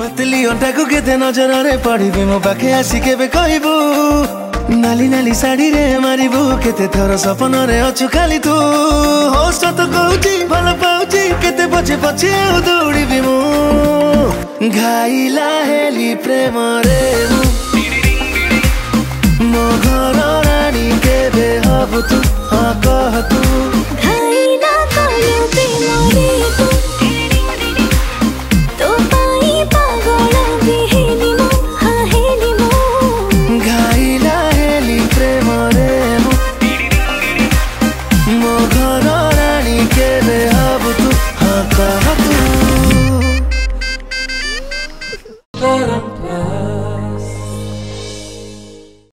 पतली ओंटा को केते नजर रे पड़बी मो पाखे आसी केबे कहबू नाली नाली साड़ी रे मारिबू केते थोर सपन रे अछु खाली तू होस्ट तो कहूची भल पाऊची केते पछे पछे दौड़बी मो घाइला हेली प्रेम रे मो घर रानी केबे हब तू हा कह तू।